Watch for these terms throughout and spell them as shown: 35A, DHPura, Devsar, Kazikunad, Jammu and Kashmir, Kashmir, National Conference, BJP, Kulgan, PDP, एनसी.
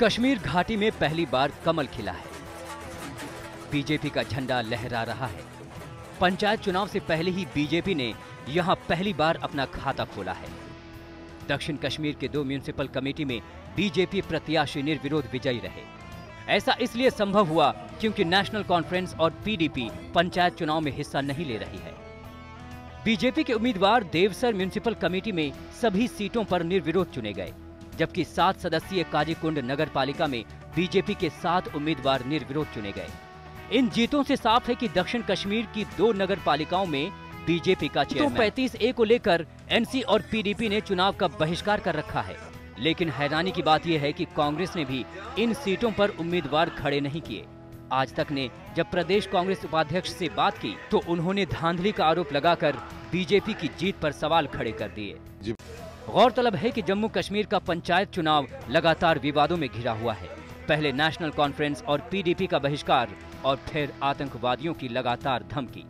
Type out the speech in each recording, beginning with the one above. कश्मीर घाटी में पहली बार कमल खिला है, बीजेपी का झंडा लहरा रहा है। पंचायत चुनाव से पहले ही बीजेपी ने यहां पहली बार अपना खाता खोला है। दक्षिण कश्मीर के 2 म्यूनिसिपल कमेटी में बीजेपी प्रत्याशी निर्विरोध विजयी रहे। ऐसा इसलिए संभव हुआ क्योंकि नेशनल कॉन्फ्रेंस और पीडीपी पंचायत चुनाव में हिस्सा नहीं ले रही है। बीजेपी के उम्मीदवार देवसर म्यूनिसिपल कमेटी में सभी सीटों पर निर्विरोध चुने गए, जबकि 7 सदस्यीय काजीकुंड नगर पालिका में बीजेपी के 7 उम्मीदवार निर्विरोध चुने गए। इन जीतों से साफ है कि दक्षिण कश्मीर की 2 नगर पालिकाओं में बीजेपी का चेयरमैन 35A को लेकर एनसी और पीडीपी ने चुनाव का बहिष्कार कर रखा है। लेकिन हैरानी की बात यह है कि कांग्रेस ने भी इन सीटों पर उम्मीदवार खड़े नहीं किए। आज तक ने जब प्रदेश कांग्रेस उपाध्यक्ष से बात की तो उन्होंने धांधली का आरोप लगाकर बीजेपी की जीत पर सवाल खड़े कर दिए। गौरतलब है कि जम्मू कश्मीर का पंचायत चुनाव लगातार विवादों में घिरा हुआ है। पहले नेशनल कॉन्फ्रेंस और पीडीपी का बहिष्कार और फिर आतंकवादियों की लगातार धमकी।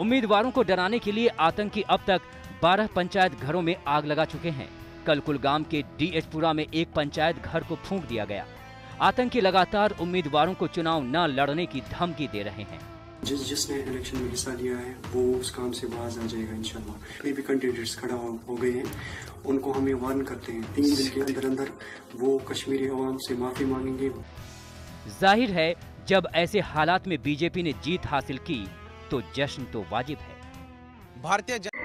उम्मीदवारों को डराने के लिए आतंकी अब तक 12 पंचायत घरों में आग लगा चुके हैं। कल कुलगाम के DHPura में एक पंचायत घर को फूंक दिया गया। आतंकी लगातार उम्मीदवारों को चुनाव न लड़ने की धमकी दे रहे हैं। जिसने इलेक्शन में हिस्सा लिया है वो उस काम से बाज आ जाएगा इंशाल्लाह। कई भी कैंडिडेट्स खड़ा हो गए हैं, उनको हमें वार्न करते हैं 3 दिन के अंदर अंदर वो कश्मीरी आवाम से माफी मांगेंगे। जाहिर है जब ऐसे हालात में बीजेपी ने जीत हासिल की तो जश्न तो वाजिब है। भारतीय